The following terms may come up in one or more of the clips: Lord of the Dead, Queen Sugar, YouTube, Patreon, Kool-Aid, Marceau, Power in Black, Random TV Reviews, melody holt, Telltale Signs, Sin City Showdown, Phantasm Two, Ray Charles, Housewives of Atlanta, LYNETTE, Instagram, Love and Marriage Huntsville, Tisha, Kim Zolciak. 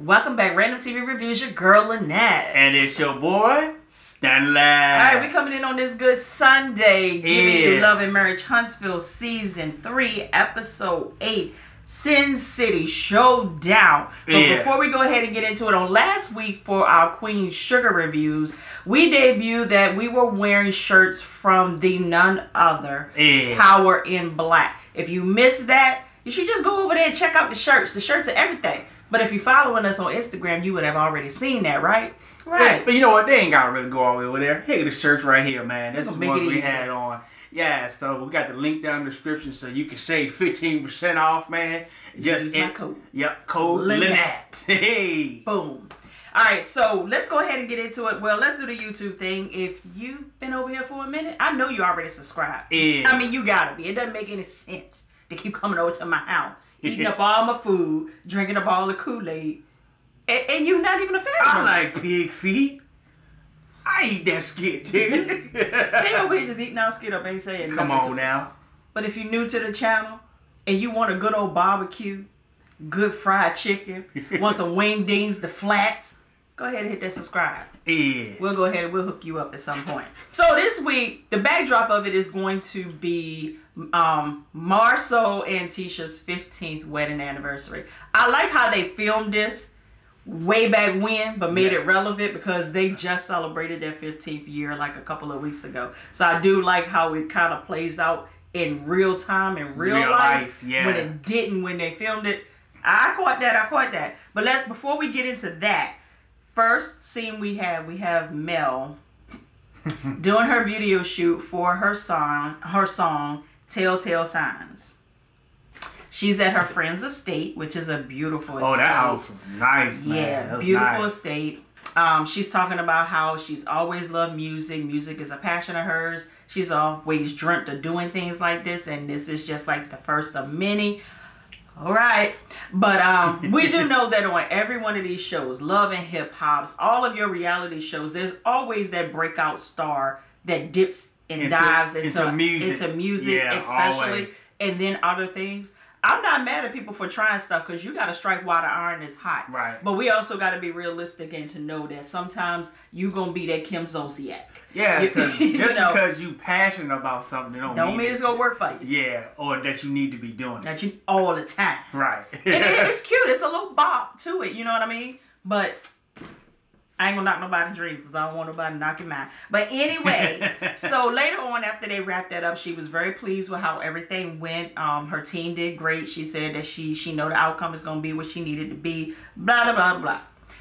Welcome back, Random TV Reviews, your girl Lynette. And it's your boy, Stanley. Alright, we coming in on this good Sunday, giving you Love and Marriage Huntsville Season 3, Episode 8, Sin City Showdown. But before we go ahead and get into it, on last week for our Queen Sugar reviews, we debuted that we were wearing shirts from the none other, Power in Black. If you missed that, you should just go over there and check out the shirts. The shirts are everything. But if you're following us on Instagram, you would have already seen that, right? Right. Yeah, but you know what? They ain't got to really go all the way over there. Hey, the shirts right here, man. That's the ones we had on. Yeah, so we got the link down in the description so you can save 15% off, man. Just use my code. Yep, code LYNETTE. Hey. Boom. All right, so let's go ahead and get into it. Well, let's do the YouTube thing. If you've been over here for a minute, I know you already subscribed. Yeah. I mean, you got to be. It doesn't make any sense to keep coming over to my house, eating up all my food, drinking up all the Kool-Aid, and you're not even a fan of it. I like pig feet. I eat that skit, too. They over here just eating our skit up, ain't saying nothing. Come on now. But if you're new to the channel, and you want a good old barbecue, good fried chicken, want some wing dings, the flats, go ahead and hit that subscribe. Yeah. We'll go ahead and we'll hook you up at some point. So this week, the backdrop of it is going to be Marceau and Tisha's 15th wedding anniversary. I like how they filmed this way back when, but made it relevant because they just celebrated their 15th year like a couple of weeks ago. So I do like how it kind of plays out in real time, in real life. Yeah. When it didn't, when they filmed it. I caught that. But let's, before we get into that, first scene we have Mel doing her video shoot for her song Telltale Signs. She's at her friend's estate, which is a beautiful estate. Oh, that house is nice, man. Yeah, beautiful estate. She's talking about how she's always loved music. Music is a passion of hers. She's always dreamt of doing things like this, and this is just like the first of many. All right, but we do know that on every one of these shows, Love and Hip Hop's, all of your reality shows, there's always that breakout star that dips and dives into music, yeah, especially, always. And then other things. I'm not mad at people for trying stuff because you got to strike while the iron is hot. Right. But we also got to be realistic and to know that sometimes you're going to be that Kim Zolciak. Yeah, because because you're passionate about something don't mean it's going to work for you. Yeah, or that you need to be doing that you all the time. Right. And it's cute. It's a little bop to it, you know what I mean? But I ain't going to knock nobody's dreams because I don't want nobody knocking mine. But anyway, so later on after they wrapped that up, she was very pleased with how everything went. Her team did great. She said that she know the outcome is going to be what she needed to be, blah, blah, blah, blah.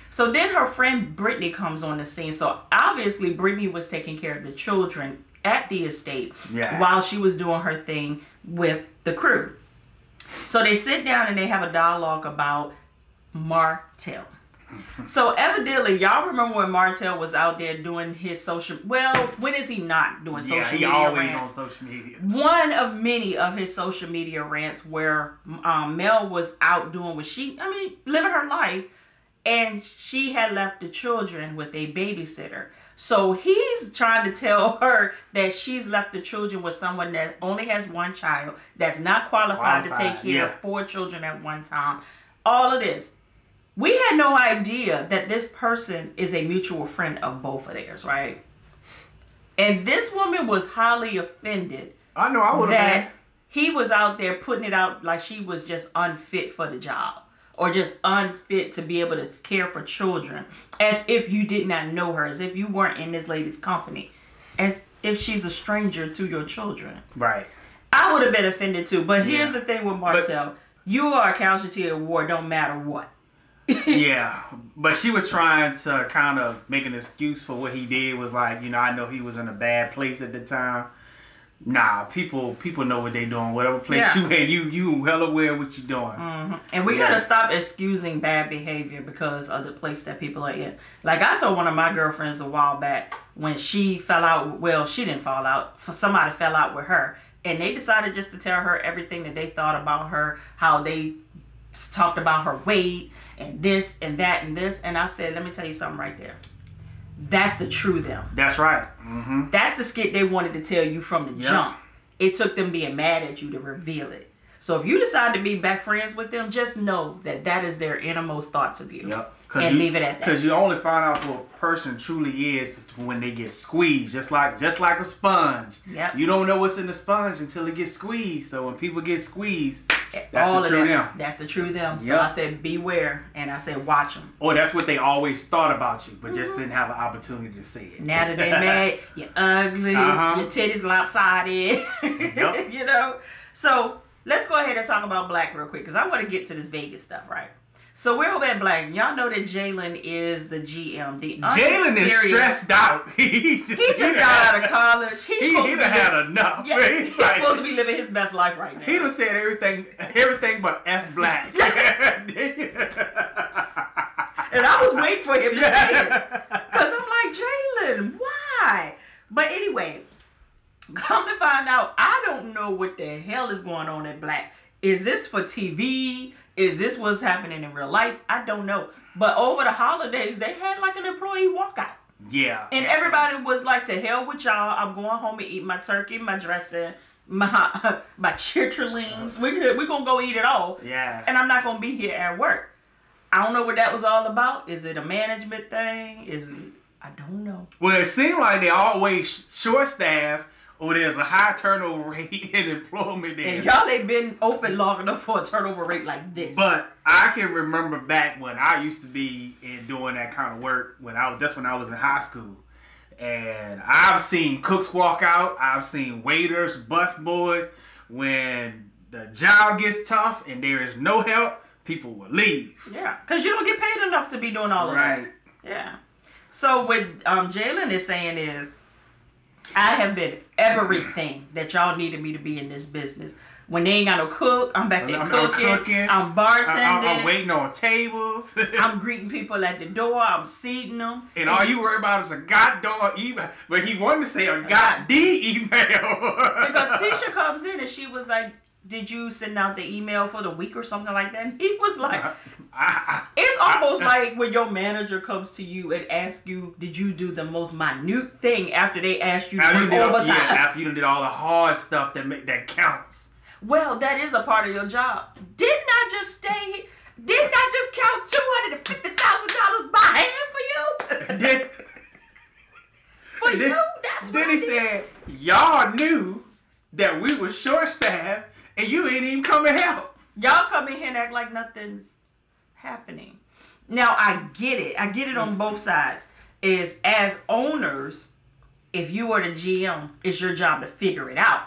So then her friend Brittany comes on the scene. So obviously Brittany was taking care of the children at the estate while she was doing her thing with the crew. So they sit down and they have a dialogue about Martell. So evidently, y'all remember when Martell was out there doing his social... Well, when is he not doing social media rants? Yeah, he always on social media. One of many of his social media rants where Mel was out doing what she... I mean, living her life. And she had left the children with a babysitter. So he's trying to tell her that she's left the children with someone that only has one child, that's not qualified to take care of four children at one time. All of this. We had no idea that this person is a mutual friend of both of theirs, right? And this woman was highly offended. I know, I would have been. That he was out there putting it out like she was just unfit for the job or just unfit to be able to care for children, as if you did not know her, as if you weren't in this lady's company, as if she's a stranger to your children. Right. I would have been offended too. But here's the thing with Martell. You are a casualty of war, don't matter what. Yeah, but she was trying to kind of make an excuse for what he did. Was like, you know, I know he was in a bad place at the time. Nah, people know what they doing. Whatever place you in, you well aware of what you doing. And we gotta stop excusing bad behavior because of the place that people are in. Like I told one of my girlfriends a while back when she fell out. Well, she didn't fall out. Somebody fell out with her, and they decided just to tell her everything that they thought about her, how they talked about her weight and this and that and this, and I said, let me tell you something right there. That's the true them. That's right. That's the skit they wanted to tell you from the jump. It took them being mad at you to reveal it. So if you decide to be back friends with them, just know that that is their innermost thoughts of you. Yep. And leave it at that. Because you only find out who a person truly is when they get squeezed, just like a sponge. Yep. You don't know what's in the sponge until it gets squeezed. So when people get squeezed, that's all the true them. That's the true them. Yep. So I said beware, and I said watch them. Oh, that's what they always thought about you, but just didn't have an opportunity to say it. Now that they mad, you're ugly, your titties lopsided. Yep. You know. So let's go ahead and talk about Black real quick, because I want to get to this Vegas stuff, right? So we're over at Black. Y'all know that Jalen is the GM. Jalen is stressed out. he just got out of college. He's had enough. Yeah, he's like, supposed to be living his best life right now. He done said everything but F Black. And I was waiting for him to say it. Because I'm like, Jalen, why? But anyway, come to find out, I don't know what the hell is going on at Black. Is this for TV? Is this what's happening in real life? I don't know. But over the holidays, they had like an employee walkout. Yeah. And everybody was like, to hell with y'all. I'm going home and eat my turkey, my dressing, my chitterlings. We're going to go eat it all. Yeah. And I'm not going to be here at work. I don't know what that was all about. Is it a management thing? I don't know. Well, it seemed like they always short-staffed. Oh, there's a high turnover rate in employment there. And y'all ain't been open long enough for a turnover rate like this. But I can remember back when I used to be doing that kind of work. That's when I was in high school. And I've seen cooks walk out. I've seen waiters, busboys. When the job gets tough and there is no help, people will leave. Yeah, because you don't get paid enough to be doing all of that. Right. Yeah. So what Jalen is saying is, I have been everything that y'all needed me to be in this business. When they ain't got no cook, I'm back there cooking. I'm bartending. I'm waiting on tables. I'm greeting people at the door. I'm seating them. And all you worry about is a goddamn email. But he wanted to say a goddamn email. Because Tisha comes in and she was like, did you send out the email for the week or something like that? And he was like, it's almost like when your manager comes to you and asks you, did you do the most minute thing after they asked you to do overtime? Yeah, after you did all the hard stuff that counts. Well, that is a part of your job. Didn't I just stay here? Didn't I just count $250,000 by hand for you? Then he said, y'all knew that we were short-staffed. And you ain't even come and help. Y'all come in here and act like nothing's happening. Now, I get it. I get it on both sides. Is as owners, if you are the GM, it's your job to figure it out.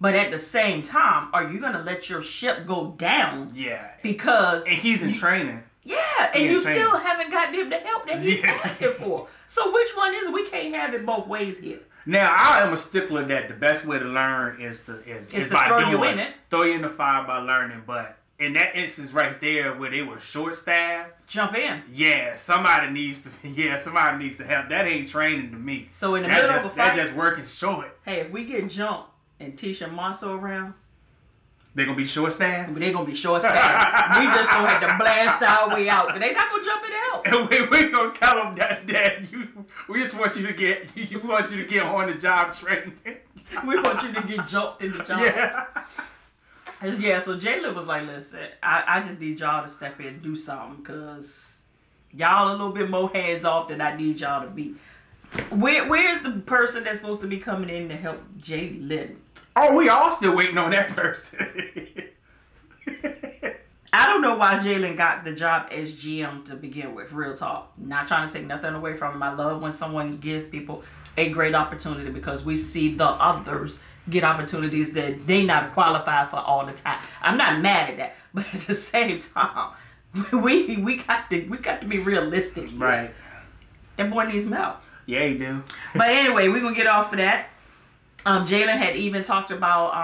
But at the same time, are you going to let your ship go down? Yeah. Because... And he's in training. Yeah. And you still haven't gotten him the help that he's asking for. So which one is it? We can't have it both ways here. Now, I am a stickler that the best way to learn is by doing. Throw you in the fire by learning. But in that instance right there where they were short-staffed. Jump in. Yeah, somebody needs to help. That ain't training to me. So in the middle of a fight. That's just working short. Hey, if we get jumped and Tisha and Marceau around. They're going to be short-staffed? They're going to be short-staffed. We just going to have to blast our way out. But they're not going to jump in help. And we're going to tell them that we just want you to get on the job training. We want you to get jumped in the job. Yeah. Yeah, so Jalen was like, listen, I just need y'all to step in and do something. Because y'all a little bit more hands off than I need y'all to be. Where's the person that's supposed to be coming in to help Jalen? Oh, we all still waiting on that person. I don't know why Jalen got the job as GM to begin with, real talk. Not trying to take nothing away from him. I love when someone gives people a great opportunity because we see the others get opportunities that they not qualify for all the time. I'm not mad at that. But at the same time, we got to be realistic here. Right. That boy needs milk. Yeah, he do. But anyway, we're going to get off of that. Jalen had even talked about,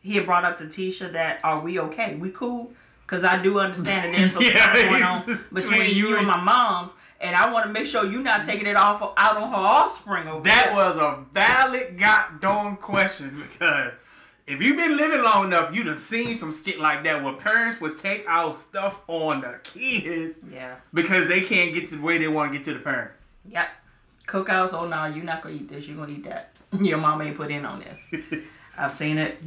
he had brought up to Tisha that, are we okay? We cool? Because I do understand that there's something going on between you and my moms, and I want to make sure you're not taking it out on her offspring over there. That was a valid goddamn question, because if you've been living long enough, you'd have seen some shit like that where parents would take out stuff on the kids because they can't get to the way they want to get to the parents. Yep. Cookouts, oh no, you're not going to eat this, you're going to eat that. Your mom ain't put in on this. I've seen it.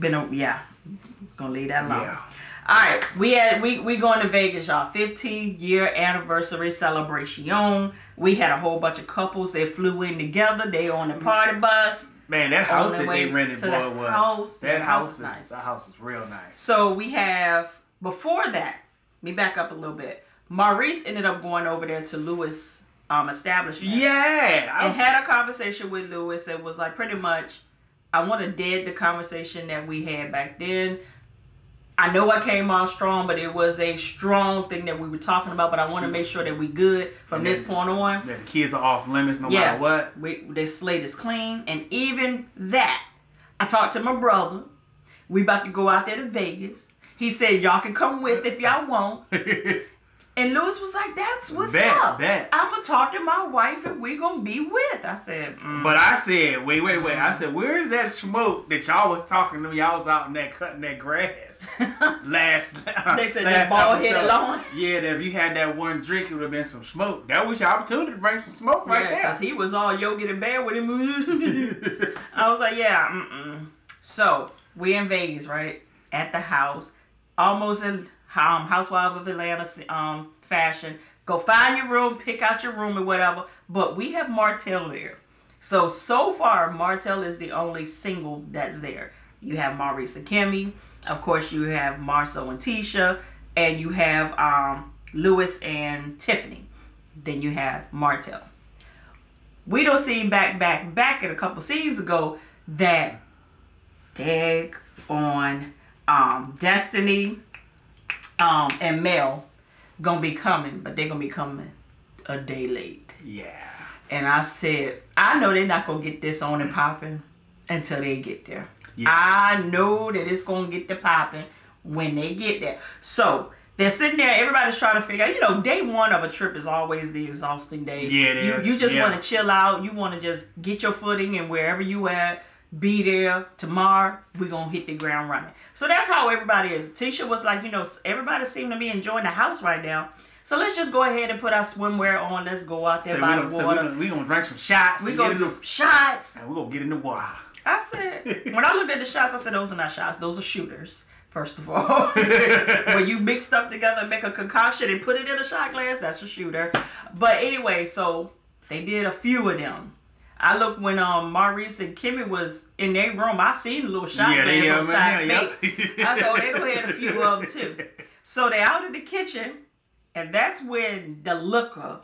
gonna leave that alone. Yeah. All right, we going to Vegas, y'all. 15-year anniversary celebration. We had a whole bunch of couples that flew in together. They on the party bus. Man, that house that they rented, boy, that house is nice. That house is real nice. So we have, before that, let me back up a little bit. Maurice ended up going over there to Lewis' establishment. Yeah, and had a conversation with Lewis that was like, pretty much, I want to dead the conversation that we had back then. I know I came on strong, but it was a strong thing that we were talking about. But I want to make sure that we good from this point on. That the kids are off limits no matter what. This slate is clean. And even that, I talked to my brother. We about to go out there to Vegas. He said, y'all can come with if y'all want. And Lewis was like, that's what's up. I'm going to talk to my wife and we're going to be with. I said, But I said, wait. I said, where is that smoke that y'all was talking to me? Y'all was out in that cutting that grass. They said that bald head alone. Yeah, that if you had that one drink, it would have been some smoke. That was your opportunity to bring some smoke right there. Because he was all yogurt and bad with him. I was like, yeah, So, we're in Vegas, right? At the house. Almost in... Housewives of Atlanta fashion. Go find your room, pick out your room or whatever. But we have Martell there. So far, Martell is the only single that's there. You have Maurice and Kimmy. Of course, you have Marceau and Tisha. And you have Lewis and Tiffany. Then you have Martell. We don't see back at a couple scenes ago that tag on Destiny and Mel gonna be coming, but they're gonna be coming a day late. Yeah. And I said, I know they're not gonna get this on and popping until they get there. Yeah. I know that it's gonna get the popping when they get there. So they're sitting there, everybody's trying to figure out, you know, day one of a trip is always the exhausting day. Yeah, it is. You just want to chill out, you want to just get your footing, and wherever you at, be there tomorrow. We're gonna hit the ground running. So that's how everybody is. Tisha was like, you know, everybody seemed to be enjoying the house right now. So let's just go ahead and put our swimwear on. Let's go out there by the water. We're gonna drink some shots. We're gonna do some shots. And we're gonna get in the water. I said, when I looked at the shots, I said, those are not shots. Those are shooters, first of all. When you mix stuff together and make a concoction and put it in a shot glass, that's a shooter. But anyway, so they did a few of them. I looked when Maurice and Kimmy was in their room. I seen a little shot glass on the side of me. I said, oh, they done had a few of them too. So they out in the kitchen, and that's when the liquor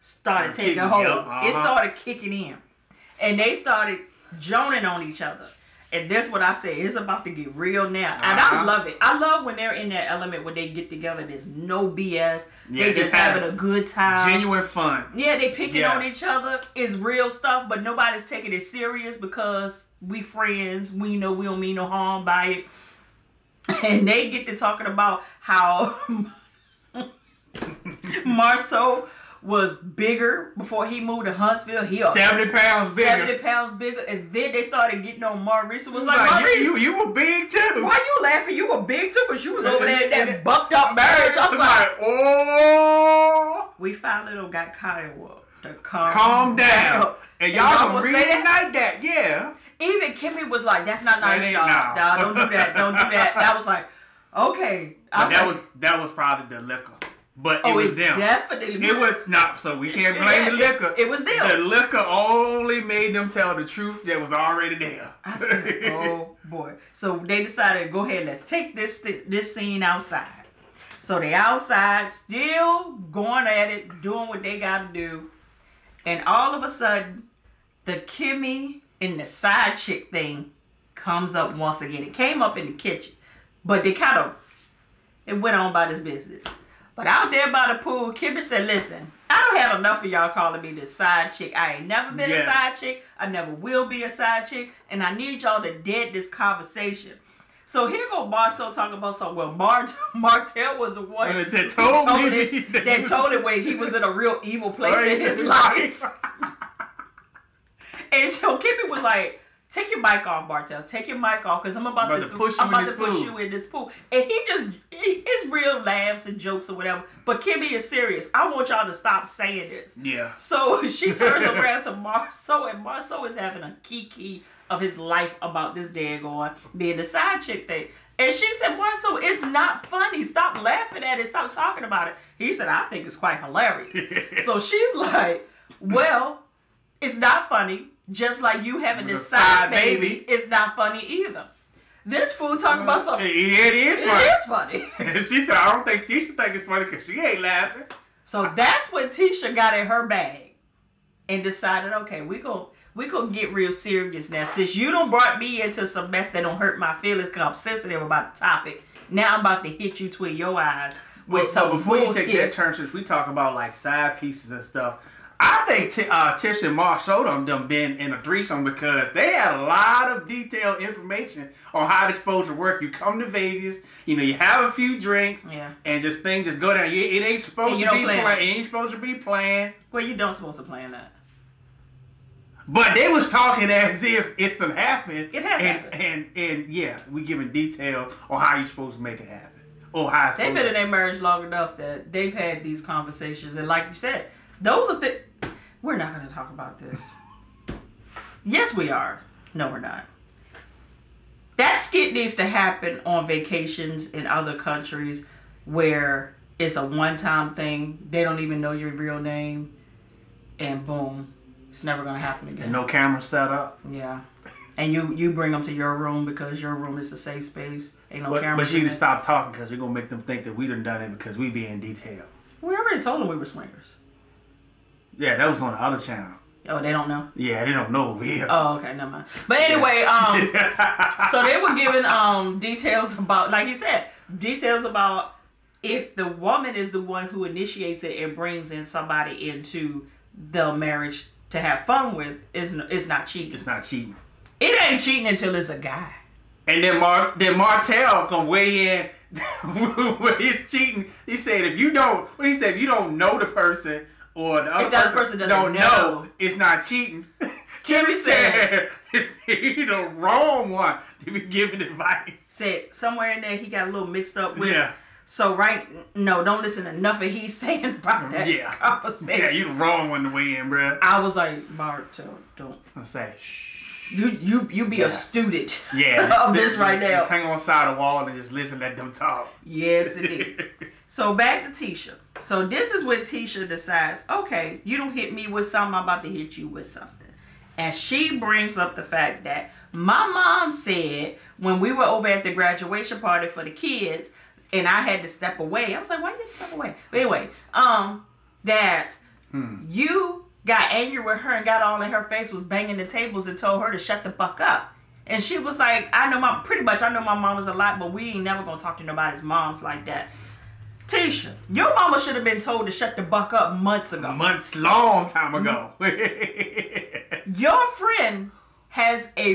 started taking hold. It started kicking in. And they started joning on each other. And that's what I said. It's about to get real now. And I love it. I love when they're in that element when they get together. There's no BS. Yeah, they just having a good time. Genuine fun. Yeah, they picking on each other. It's real stuff, but nobody's taking it serious because we friends. We know we don't mean no harm by it. And they get to talking about how Marceau was bigger before he moved to Huntsville. He 70 pounds bigger. 70 pounds bigger. And then they started getting on Maurice. It was like, Maurice, you were big too. Why you laughing? You were big too, because you was over there in that bucked up marriage. I was like, oh. We finally got Kyle up to calm down. And y'all gonna reignite that. Yeah. Even Kimmy was like, that's not nice, y'all. Nah, don't do that. Don't do that. That was like, okay. That was probably the liquor. But it was them. Definitely. It was not. So we can't blame the liquor. It was them. The liquor only made them tell the truth that was already there. I said, oh boy. So they decided, go ahead, let's take this scene outside. So they outside, still going at it, doing what they got to do. And all of a sudden, the Kimmy and the side chick thing comes up once again. It came up in the kitchen. But they kind of, it went on by this business. But out there by the pool, Kimmy said, listen, I don't have enough of y'all calling me this side chick. I ain't never been a side chick. I never will be a side chick. And I need y'all to dead this conversation. So here go Marceau talking about something. Well, Martell was the one that told him when he was in a real evil place in his life. And so Kimmy was like, take your mic off, Martell. Take your mic off, because I'm about to push you in this pool. And he just, it's real laughs and jokes or whatever. But Kimmy is serious. I want y'all to stop saying this. Yeah. So she turns around to Marceau, and Marceau is having a kiki of his life about this day going, being the side chick thing. And she said, "Why? So it's not funny. Stop laughing at it. Stop talking about it." He said, "I think it's quite hilarious." So she's like, "Well, it's not funny. Just like you having this side baby, it's not funny either." This fool talking about something. It is funny. It is funny. She said, "I don't think Tisha think it's funny because she ain't laughing." So that's when Tisha got in her bag and decided, okay, we gonna get real serious now. Since you done brought me into some mess that don't hurt my feelings because I'm sensitive about the topic, now I'm about to hit you between your eyes with some bullshit. Before you take that turn, since we talk about like side pieces and stuff, I think Tisha and Mark showed them been in a threesome because they had a lot of detailed information on how it's supposed to work. You come to Vegas, you know, you have a few drinks, and just go down. It ain't supposed to be planned. It ain't supposed to be planned. Well, you don't supposed to plan that. But they was talking as if it's done happened. It has happened. And yeah, we giving details on how you're supposed to make it happen. Or how it's supposed to. They've been in their marriage long enough that they've had these conversations. And like you said, those are the... We're not going to talk about this. Yes, we are. No, we're not. That skit needs to happen on vacations in other countries where it's a one-time thing. They don't even know your real name. And boom. It's never going to happen again. And no camera set up. Yeah. And you bring them to your room because your room is a safe space. Ain't no camera. But you need to stop talking because we're going to make them think that we done it because we be in detail. We already told them we were swingers. Yeah, that was on the other channel. Oh, they don't know? Yeah, they don't know. Yeah. Oh, okay, never mind. But anyway, so they were giving details about, like you said, details about if the woman is the one who initiates it and brings in somebody into the marriage to have fun with, it's not cheating. It's not cheating. It ain't cheating until it's a guy. And then Martell can weigh in with his cheating. He said, if you don't, what he said, if you don't know the person, or the other person don't know, it's not cheating. Kimmy said, he's the wrong one to be giving advice. Said somewhere in there he got a little mixed up with. Yeah. So don't listen to nothing he's saying about that conversation. Yeah, you the wrong one to weigh in, bruh. I was like, Martell, don't. I say, shh. You be a student. Yeah. Of this right now. Just hang on the side of the wall and just listen, let them talk. Yes, it is. So back to Tisha. So this is when Tisha decides, okay, you don't hit me with something, I'm about to hit you with something. And she brings up the fact that my mom said when we were over at the graduation party for the kids and I had to step away. I was like, why did you step away? But anyway, that you got angry with her and got all in her face, was banging the tables and told her to shut the fuck up. And she was like, I know my mom was a lot, but we ain't never gonna talk to nobody's moms like that. Tisha, your mama should have been told to shut the fuck up months ago. Long time ago. Your friend has a...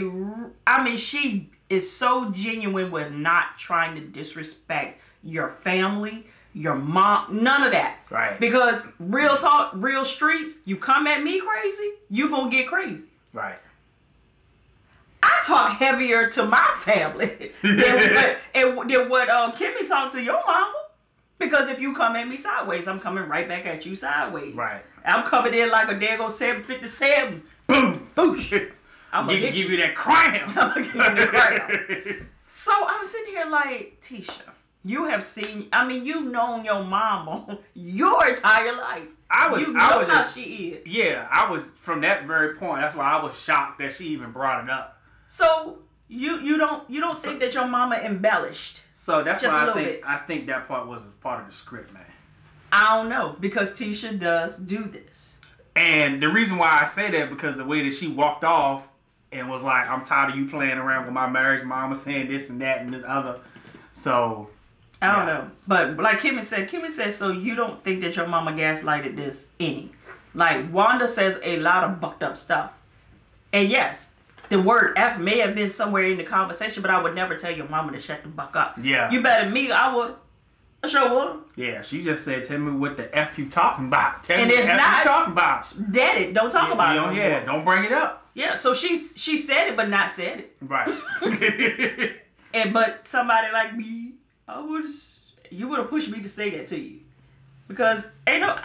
I mean, she is so genuine with not trying to disrespect your family, your mom, none of that. Right. Because real talk, real streets, you come at me crazy, you gonna get crazy. Right. I talk heavier to my family than what Kimmy talked to your mama. Because if you come at me sideways, I'm coming right back at you sideways. Right. I'm covered in like a dago 757. Boom, boosh. I'm gonna give you that crown. I'm gonna give you the crown. So I'm sitting here like, Tisha, you have seen. I mean, you've known your mama your entire life. You know how she is. Yeah, I was from that very point. That's why I was shocked that she even brought it up. So you don't think that your mama embellished? So that's why I think that part was part of the script, man. I don't know, because Tisha does do this. And the reason why I say that, because the way that she walked off and was like, I'm tired of you playing around with my marriage, mama saying this and that and the other. So I don't know. But like Kimmy said, so you don't think that your mama gaslighted this any. Like Wanda says a lot of fucked up stuff. And yes, the word F may have been somewhere in the conversation, but I would never tell your mama to shut the fuck up. Yeah. You better me, I would. I sure would. Yeah, she just said, tell me what the F you talking about. Tell me what the F you talking about. Daddy, don't talk about it. Yeah, don't bring it up. Yeah, so she said it, but not said it. Right. But somebody like me, you would have pushed me to say that to you. Because, after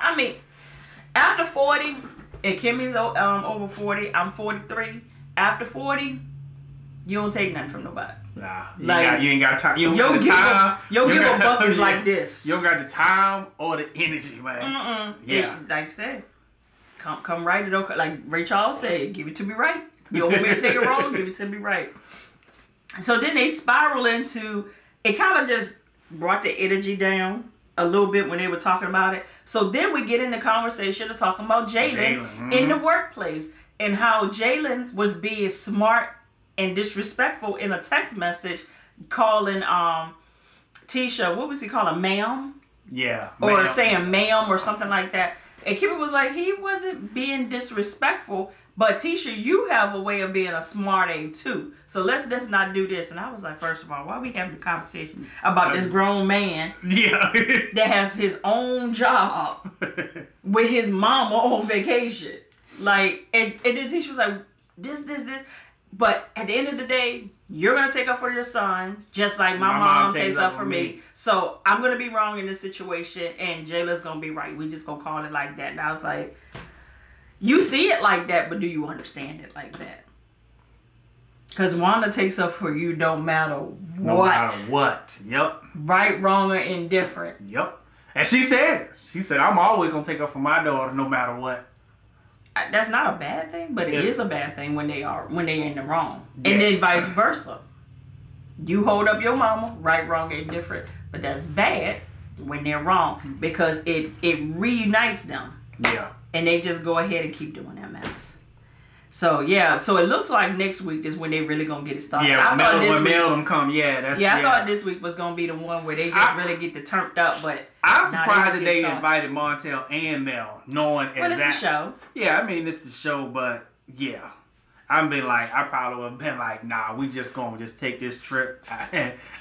40, and Kimmy's over 40, I'm 43. After 40, You don't take nothing from nobody. Nah. You ain't got time. You don't got the time. Yo, give a bucket like this. You don't got the time or the energy, man. Yeah. It, like I said, come right. It don't, like Ray Charles said, give it to me right. You don't want me to take it wrong, give it to me right. So then they spiral into, it kind of just brought the energy down a little bit when they were talking about it. So then we get in the conversation of talking about Jalen in the workplace and how Jalen was being smart and disrespectful in a text message, calling Tisha, what was he calling, ma'am? Yeah. Or saying ma'am or something like that. And Kimmy was like, he wasn't being disrespectful, but Tisha, you have a way of being a smart A too. So let's not do this. And I was like, first of all, why are we having a conversation about this grown man that has his own job with his mama on vacation? Like, and then Tisha was like, this. But at the end of the day, you're going to take up for your son, just like my mom takes up for me. So I'm going to be wrong in this situation, and Jayla's going to be right. We just going to call it like that. And I was like, you see it like that, but do you understand it like that? Because Wanda takes up for you no matter what. No matter what. Yep. Right, wrong, or indifferent. Yep. And she said it. She said, I'm always going to take up for my daughter no matter what. That's not a bad thing, but it is a bad thing when they're in the wrong. Yeah. And then vice versa. You hold up your mama, right, wrong, and different, but that's bad when they're wrong because it reunites them. Yeah. And they just go ahead and keep doing that mess. So yeah, so it looks like next week is when they really gonna get it started. Yeah, I thought when Melvin come, I thought this week was gonna be the one where they just really get the turned up, but I'm surprised that they invited Montel and Mel, knowing it's a show. Yeah, I mean, it's the show, but yeah. I probably would have been like, nah, we just going to just take this trip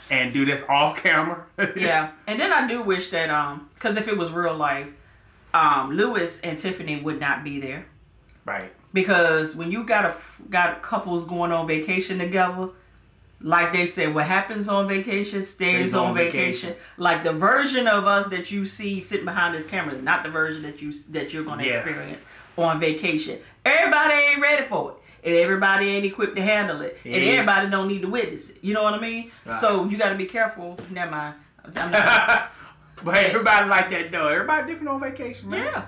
and do this off camera. Yeah, and then I do wish that, because if it was real life, Lewis and Tiffany would not be there. Right. Because when you got couples going on vacation together, like they say, what happens on vacation stays on vacation. Like the version of us that you see sitting behind this camera is not the version that you're going to experience on vacation. Everybody ain't ready for it. And everybody ain't equipped to handle it. Yeah. And everybody don't need to witness it. You know what I mean? Right. So you got to be careful. Never mind. I'm not but everybody like that though. Everybody different on vacation, man.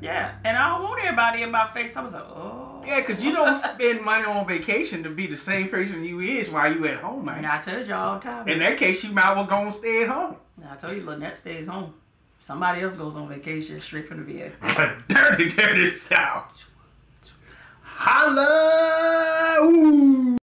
Yeah. And I don't want everybody in my face. I was like, oh. Yeah, because you don't spend money on vacation to be the same person you is while you at home, man. And I tell you all the time. In that case, you might well go and stay at home. And I told you, Lynette stays home. Somebody else goes on vacation straight from the VA. Dirty, dirty South. Holla! Ooh.